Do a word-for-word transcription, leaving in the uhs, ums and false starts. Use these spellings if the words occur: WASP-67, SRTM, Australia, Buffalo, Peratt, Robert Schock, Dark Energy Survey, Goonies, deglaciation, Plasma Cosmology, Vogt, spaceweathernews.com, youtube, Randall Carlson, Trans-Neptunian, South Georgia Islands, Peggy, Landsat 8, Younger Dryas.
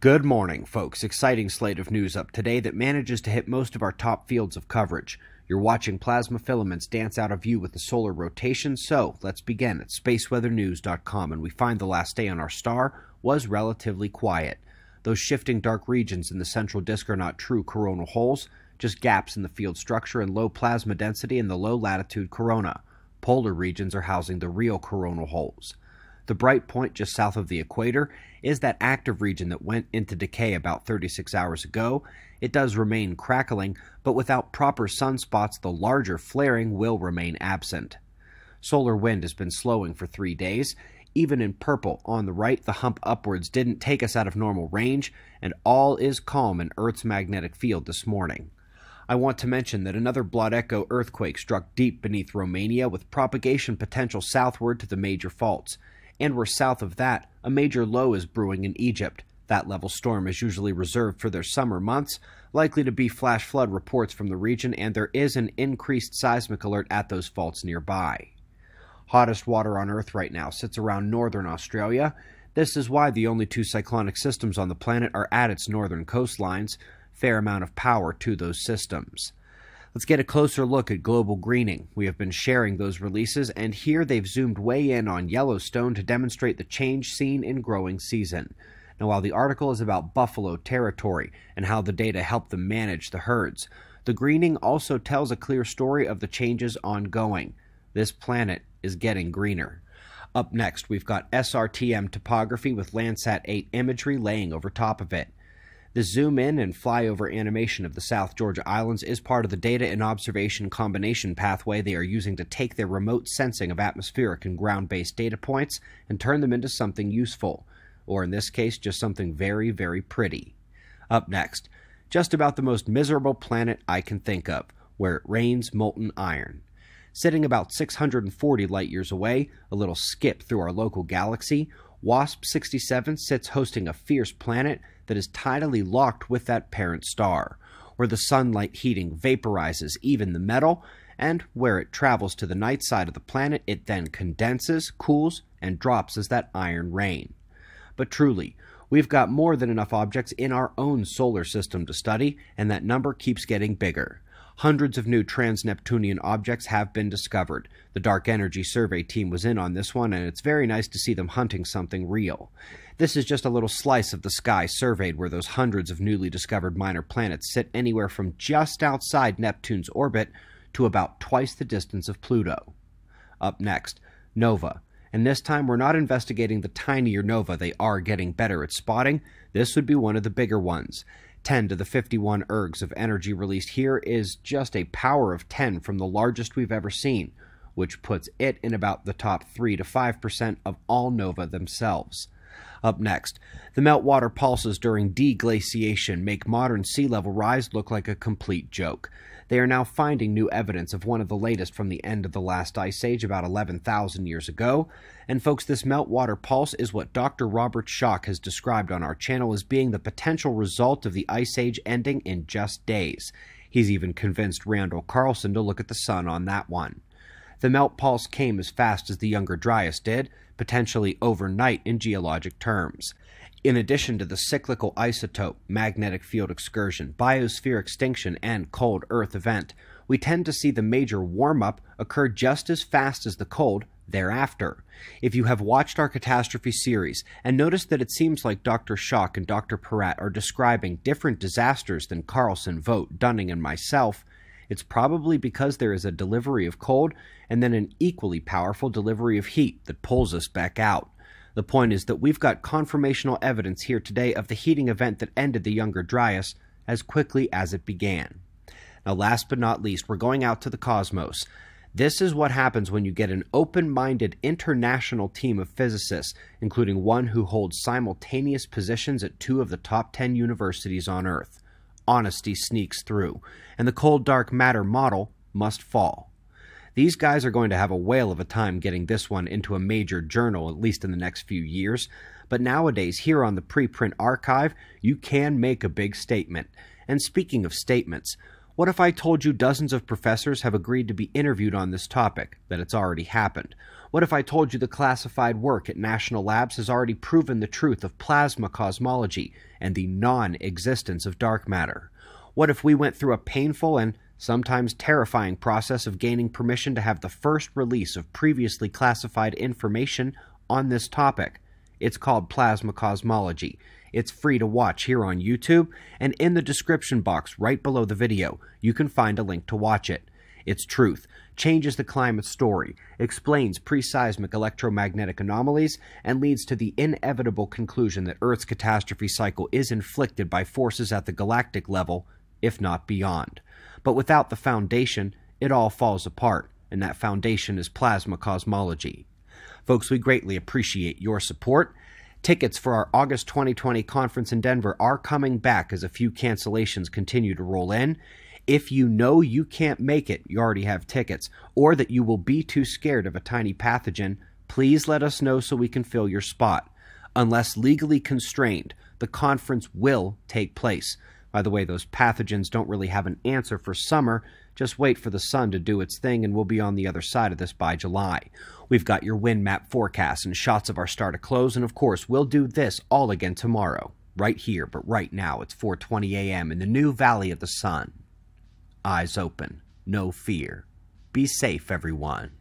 Good morning, folks. Exciting slate of news up today that manages to hit most of our top fields of coverage. You're watching plasma filaments dance out of view with the solar rotation, so let's begin at space weather news dot com, and we find the last day on our star was relatively quiet. Those shifting dark regions in the central disk are not true coronal holes, just gaps in the field structure and low plasma density in the low-latitude corona. Polar regions are housing the real coronal holes. The bright point just south of the equator is that active region that went into decay about thirty-six hours ago. It does remain crackling, but without proper sunspots, the larger flaring will remain absent. Solar wind has been slowing for three days. Even in purple on the right, the hump upwards didn't take us out of normal range, and all is calm in Earth's magnetic field this morning. I want to mention that another Blood Echo earthquake struck deep beneath Romania with propagation potential southward to the major faults. And we're south of that, a major low is brewing in Egypt. That level storm is usually reserved for their summer months, likely to be flash flood reports from the region, and there is an increased seismic alert at those faults nearby. Hottest water on Earth right now sits around northern Australia. This is why the only two cyclonic systems on the planet are at its northern coastlines. Fair amount of power to those systems. Let's get a closer look at global greening. We have been sharing those releases, and here they've zoomed way in on Yellowstone to demonstrate the change seen in growing season. Now, while the article is about buffalo territory and how the data help them manage the herds, the greening also tells a clear story of the changes ongoing. This planet is getting greener. Up next, we've got S R T M topography with Landsat eight imagery laying over top of it. The zoom in and flyover animation of the South Georgia Islands is part of the data and observation combination pathway they are using to take their remote sensing of atmospheric and ground-based data points and turn them into something useful, or in this case, just something very, very pretty. Up next, just about the most miserable planet I can think of, where it rains molten iron. Sitting about six hundred forty light-years away, a little skip through our local galaxy, WASP sixty-seven sits hosting a fierce planet that is tidally locked with that parent star, where the sunlight heating vaporizes even the metal, and where it travels to the night side of the planet, it then condenses, cools, and drops as that iron rain. But truly, we've got more than enough objects in our own solar system to study, and that number keeps getting bigger. Hundreds of new trans-Neptunian objects have been discovered. The Dark Energy Survey team was in on this one, and it's very nice to see them hunting something real. This is just a little slice of the sky surveyed, where those hundreds of newly discovered minor planets sit anywhere from just outside Neptune's orbit to about twice the distance of Pluto. Up next, nova. And this time we're not investigating the tinier nova. They are getting better at spotting. This would be one of the bigger ones. ten to the fifty-one ergs of energy released here is just a power of ten from the largest we've ever seen, which puts it in about the top three to five percent of all nova themselves. Up next, the meltwater pulses during deglaciation make modern sea level rise look like a complete joke. They are now finding new evidence of one of the latest from the end of the last ice age about eleven thousand years ago. And folks, this meltwater pulse is what Doctor Robert Schock has described on our channel as being the potential result of the ice age ending in just days. He's even convinced Randall Carlson to look at the sun on that one. The melt pulse came as fast as the Younger Dryas did, potentially overnight in geologic terms. In addition to the cyclical isotope, magnetic field excursion, biosphere extinction, and cold Earth event, we tend to see the major warm-up occur just as fast as the cold thereafter. If you have watched our catastrophe series and noticed that it seems like Doctor Schock and Doctor Peratt are describing different disasters than Carlson, Vogt, Dunning, and myself, it's probably because there is a delivery of cold and then an equally powerful delivery of heat that pulls us back out. The point is that we've got confirmational evidence here today of the heating event that ended the Younger Dryas as quickly as it began. Now, last but not least, we're going out to the cosmos. This is what happens when you get an open-minded international team of physicists, including one who holds simultaneous positions at two of the top ten universities on Earth. Honesty sneaks through, and the cold dark matter model must fall. These guys are going to have a whale of a time getting this one into a major journal, at least in the next few years. But nowadays, here on the preprint archive, you can make a big statement. And speaking of statements, What if I told you dozens of professors have agreed to be interviewed on this topic, that it's already happened? What if I told you the classified work at national labs has already proven the truth of plasma cosmology and the non-existence of dark matter? What if we went through a painful and sometimes terrifying process of gaining permission to have the first release of previously classified information on this topic? It's called Plasma Cosmology. It's free to watch here on YouTube, and in the description box right below the video, you can find a link to watch it. Its truth changes the climate story, explains pre-seismic electromagnetic anomalies, and leads to the inevitable conclusion that Earth's catastrophe cycle is inflicted by forces at the galactic level, if not beyond. But without the foundation, it all falls apart, and that foundation is plasma cosmology. Folks, we greatly appreciate your support. Tickets for our August twenty twenty conference in Denver are coming back as a few cancellations continue to roll in. If you know you can't make it, you already have tickets, or that you will be too scared of a tiny pathogen, please let us know so we can fill your spot. Unless legally constrained, the conference will take place. By the way, those pathogens don't really have an answer for summer. Just wait for the sun to do its thing and we'll be on the other side of this by July. We've got your wind map forecasts and shots of our star to close, and of course, we'll do this all again tomorrow, right here, but right now it's four twenty a m in the new Valley of the Sun. Eyes open, no fear. Be safe, everyone.